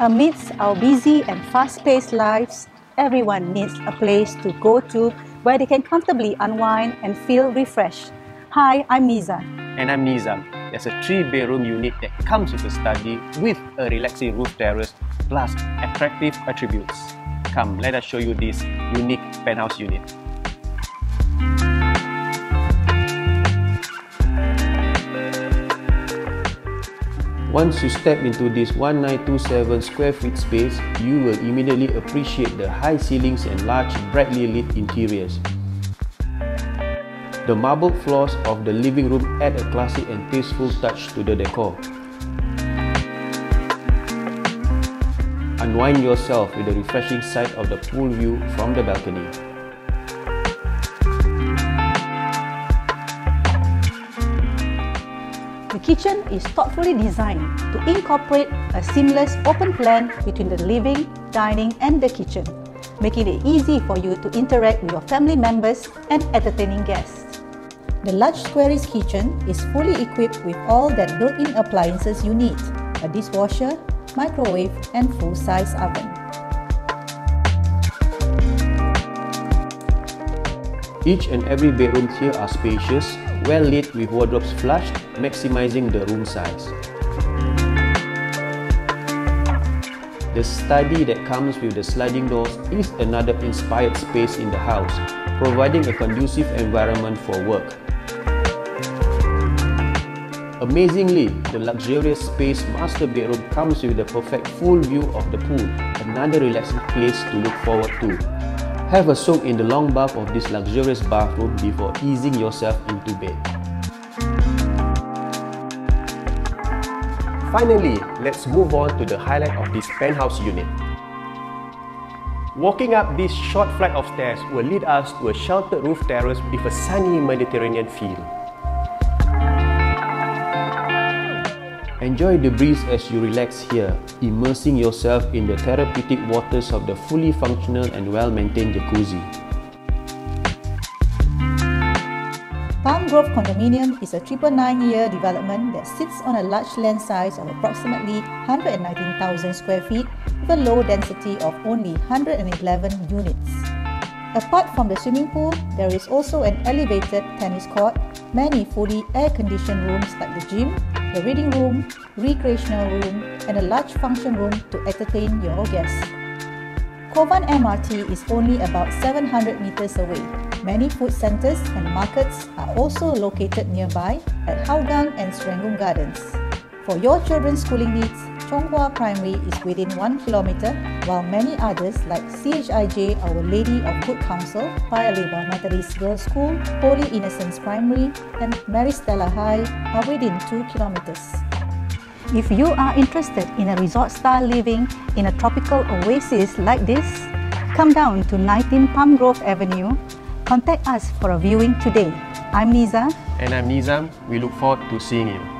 Amidst our busy and fast-paced lives, everyone needs a place to go to where they can comfortably unwind and feel refreshed. Hi, I'm Neeza. And I'm Nizam. There's a 3-bedroom unit that comes with a study with a relaxing roof terrace plus attractive attributes. Come, let us show you this unique penthouse unit. Once you step into this 1927 square feet space, you will immediately appreciate the high ceilings and large, brightly lit interiors. The marble floors of the living room add a classic and tasteful touch to the decor. Unwind yourself with the refreshing sight of the pool view from the balcony. The kitchen is thoughtfully designed to incorporate a seamless open plan between the living, dining and the kitchen, making it easy for you to interact with your family members and entertaining guests. The large squarish kitchen is fully equipped with all that built-in appliances you need: a dishwasher, microwave and full-size oven. Each and every bedrooms here are spacious, well lit with wardrobes flushed, maximizing the room size. The study that comes with the sliding doors is another inspired space in the house, providing a conducive environment for work. Amazingly, the luxurious space master bedroom comes with the perfect full view of the pool, another relaxing place to look forward to. Have a soak in the long bath of this luxurious bathroom before easing yourself into bed. Finally, let's move on to the highlight of this penthouse unit. Walking up this short flight of stairs will lead us to a sheltered roof terrace with a sunny Mediterranean feel. Enjoy the breeze as you relax here, immersing yourself in the therapeutic waters of the fully functional and well-maintained jacuzzi. Palm Grove Condominium is a 999-year development that sits on a large land size of approximately 119,000 square feet with a low density of only 111 units. Apart from the swimming pool, there is also an elevated tennis court, many fully air-conditioned rooms like the gym, the reading room, recreational room, and a large function room to entertain your guests. Kovan MRT is only about 700 meters away. Many food centers and markets are also located nearby at Hougang and Serangoon Gardens. For your children's schooling needs, Chonghua Primary is within 1 kilometer, while many others like CHIJ Our Lady of Good Council, Paya Lebar Methodist Girls' School, Holy Innocence Primary, and Mary Stella High are within 2 kilometers. If you are interested in a resort-style living in a tropical oasis like this, come down to 19 Palm Grove Avenue. Contact us for a viewing today. I'm Neeza. And I'm Nizam. We look forward to seeing you.